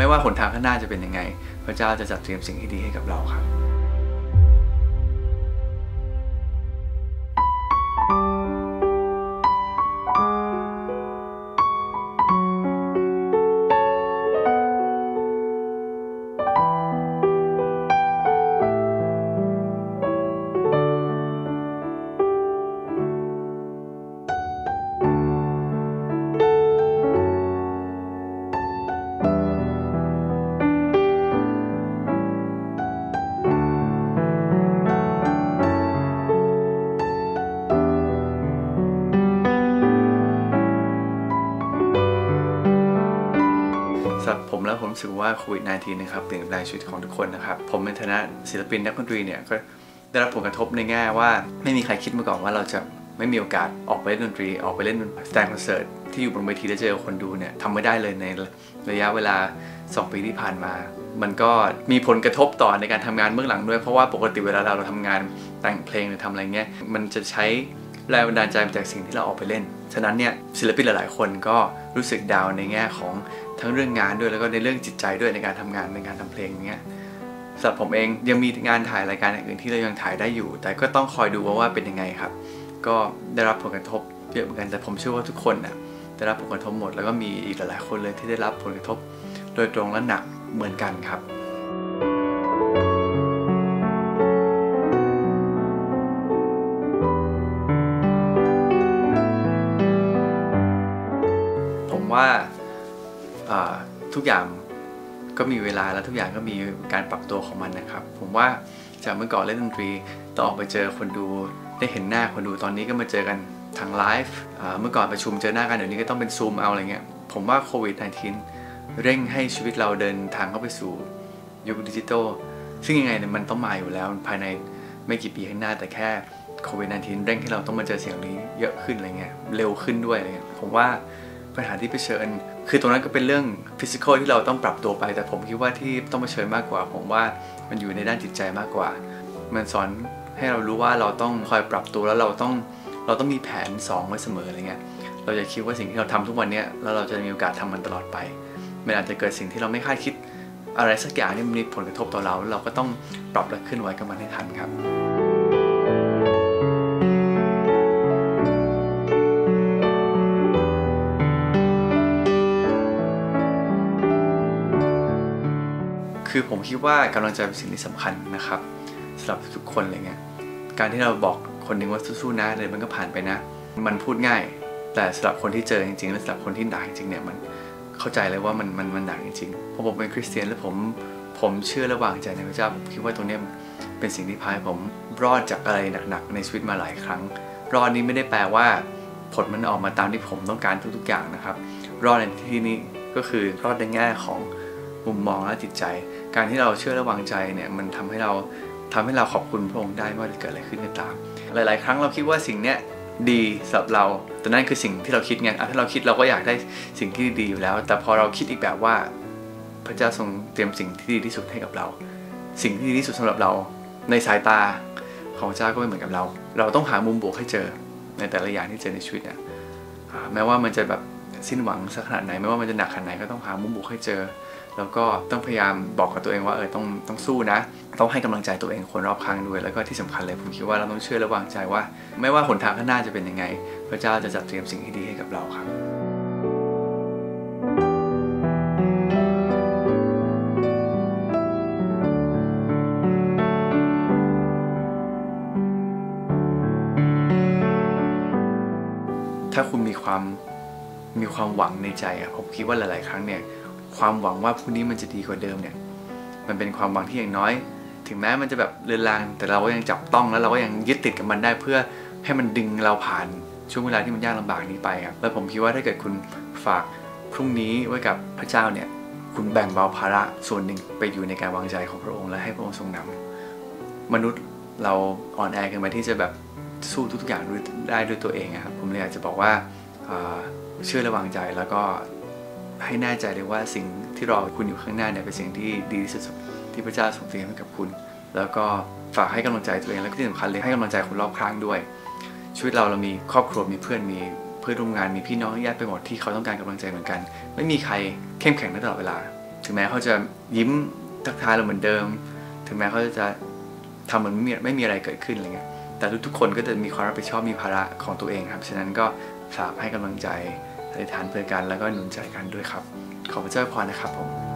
ไม่ว่าหนทางข้างหน้าจะเป็นยังไงพระเจ้าจะจัดเตรียมสิ่งที่ดีให้กับเราครับผมแล้วผมรู้สึกว่าโควิด -19 นะครับเปลี่ยนแปลงชีวิตของทุกคนนะครับผมในฐานะศิลปินนักดนตรีเนี่ยก็ได้รับผลกระทบในแง่ว่าไม่มีใครคิดมาก่อนว่าเราจะไม่มีโอกาสออกไปเล่นดนตรีออกไปเล่นแสดงคอนเสิร์ตที่อยู่บนเวทีและเจอคนดูเนี่ยทำไม่ได้เลยในระยะเวลา2 ปีที่ผ่านมามันก็มีผลกระทบต่อในการทำงานเบื้องหลังด้วยเพราะว่าปกติเวลาเราทำงานแต่งเพลงหรือทำอะไรเงี้ยมันจะใช้แรงบันดาลใจมาจากสิ่งที่เราออกไปเล่นฉะนั้นเนี่ยศิลปินหลายๆคนก็รู้สึกดาวในแง่ของทั้งเรื่องงานด้วยแล้วก็ในเรื่องจิตใจด้วยในการทำงานในการทำเพลงเนี้ยสำหรับผมเองยังมีงานถ่ายรายการอื่นที่เรายังถ่ายได้อยู่แต่ก็ต้องคอยดูว่าเป็นยังไงครับก็ได้รับผลกระทบเยอะเหมือนกันแต่ผมเชื่อว่าทุกคนน่ะได้รับผลกระทบหมดแล้วก็มีอีกหลายๆคนเลยที่ได้รับผลกระทบโดยตรงและหนักเหมือนกันครับผมว่าทุกอย่างก็มีเวลาและทุกอย่างก็มีการปรับตัวของมันนะครับผมว่าจากเมื่อก่อนเล่นดนตรีต่อออกไปเจอคนดูได้เห็นหน้าคนดูตอนนี้ก็มาเจอกันทางไลฟ์เมื่อก่อนประชุมเจอหน้ากันเดี๋ยวนี้ก็ต้องเป็นซูมเอาอะไรเงี้ยผมว่าโควิด -19 เร่งให้ชีวิตเราเดินทางเข้าไปสู่ยุคดิจิทัลซึ่งยังไงเนี่ยมันต้องมาอยู่แล้วภายในไม่กี่ปีข้างหน้าแต่แค่โควิด -19 เร่งให้เราต้องมาเจอสิ่งนี้เยอะขึ้นอะไรเงี้ยเร็วขึ้นด้วยอะไรเงี้ยผมว่าปัญหาที่เผชิญคือตรงนั้นก็เป็นเรื่องฟิสิกอลที่เราต้องปรับตัวไปแต่ผมคิดว่าที่ต้องเผชิญมากกว่าผมว่ามันอยู่ในด้านจิตใจมากกว่ามันสอนให้เรารู้ว่าเราต้องคอยปรับตัวแล้วเราต้องมีแผน2ไว้เสมออะไรเงี้ยเราจะคิดว่าสิ่งที่เราทำทุกวันนี้แล้วเราจะมีโอกาสทำมันตลอดไปมันอาจจะเกิดสิ่งที่เราไม่คาดคิดอะไรสักอย่างที่มันมีผลกระทบต่อเราเราก็ต้องปรับและเคลื่อนไหวกับมันให้ทันครับคือผมคิดว่ากำลังใจเป็นสิ่งที่สำคัญนะครับสำหรับทุกคนอะไรเงี้ยการที่เราบอกคนหนึ่งว่าสู้ๆนะเลยมันก็ผ่านไปนะมันพูดง่ายแต่สำหรับคนที่เจอจริงๆและสำหรับคนที่หนักจริงเนี่ยมันเข้าใจเลยว่ามันหนักจริงๆเพราะผมเป็นคริสเตียนและผมเชื่อและวางใจในพระเจ้าผมคิดว่าตรงนี้เป็นสิ่งที่พาผมรอดจากอะไรหนักๆในชีวิตมาหลายครั้งรอดนี้ไม่ได้แปลว่าผลมันออกมาตามที่ผมต้องการทุกๆอย่างนะครับรอดในที่นี้ก็คือรอดในแง่ของมุมมองและจิตใจการที่เราเชื่อและวางใจเนี่ยมันทำให้เราขอบคุณพระองค์ได้ว่าจะเกิดอะไรขึ้นก็ตามหลายๆครั้งเราคิดว่าสิ่งเนี้ยดีสำหรับเราแต่นั่นคือสิ่งที่เราคิดไงถ้าเราคิดเราก็อยากได้สิ่งที่ดีอยู่แล้วแต่พอเราคิดอีกแบบว่าพระเจ้าทรงเตรียมสิ่งที่ดีที่สุดให้กับเราสิ่งที่ดีที่สุดสำหรับเราในสายตาของพระเจ้าก็ไม่เหมือนกับเราเราต้องหามุมบวกให้เจอในแต่ละอย่างที่เจอในชีวิตเนี่ยแม้ว่ามันจะแบบสิ้นหวังสักขนาดไหนไม่ว่ามันจะหนักขนาดไหนก็ต้องหามุมบวกให้เจอแล้วก็ต้องพยายามบอกกับตัวเองว่าต้องสู้นะต้องให้กำลังใจตัวเองคนรอบข้างด้วยแล้วก็ที่สำคัญเลยผมคิดว่าเราต้องเชื่อและวางใจว่าไม่ว่าหนทางข้างหน้าจะเป็นยังไงพระเจ้าจะจัดเตรียมสิ่งที่ดีให้กับเราครับถ้าคุณมีความหวังในใจผมคิดว่าหลายๆครั้งเนี่ยความหวังว่าพรุ่งนี้มันจะดีกว่าเดิมเนี่ยมันเป็นความหวังที่อย่างน้อยถึงแม้มันจะแบบเลือนลางแต่เราก็ยังจับต้องแล้วเราก็ยังยึดติดกับมันได้เพื่อให้มันดึงเราผ่านช่วงเวลาที่มันยากลำบากนี้ไปครับและผมคิดว่าถ้าเกิดคุณฝากพรุ่งนี้ไว้กับพระเจ้าเนี่ยคุณแบ่งเบาภาระส่วนหนึ่งไปอยู่ในการวางใจของพระองค์และให้พระองค์ทรงนำมนุษย์เราอ่อนแอเกินไปที่จะแบบสู้ทุกอย่างได้ด้วยตัวเองครับผมเลยอยากจะบอกว่าเชื่อและวางใจแล้วก็ให้แน่ใจเลยว่าสิ่งที่รอคุณอยู่ข้างหน้าเนี่ยเป็นสิ่งที่ดีที่สุดที่พระเจ้าทรงเตรียมให้กับคุณแล้วก็ฝากให้กำลังใจตัวเองและที่สำคัญเลยให้กำลังใจคนรอบข้างด้วยชีวิตเรามีครอบครัวมีเพื่อนร่วมงานมีพี่น้องญาติไปหมดที่เขาต้องการกำลังใจเหมือนกันไม่มีใครเข้มแข็งได้ตลอดเวลา ถึงแม้เขาจะยิ้มทักทายเราเหมือนเดิมถึงแม้เขาจะทำเหมือนไม่มีอะไรเกิดขึ้นอะไรเงี้ยแต่ทุกคนก็จะมีความรับผิดชอบมีภาระของตัวเองครับฉะนั้นก็ฝากให้กำลังใจอธิษฐานเพื่อกันแล้วก็หนุนใจกันด้วยครับขอพระเจ้าอวยพรนะครับผม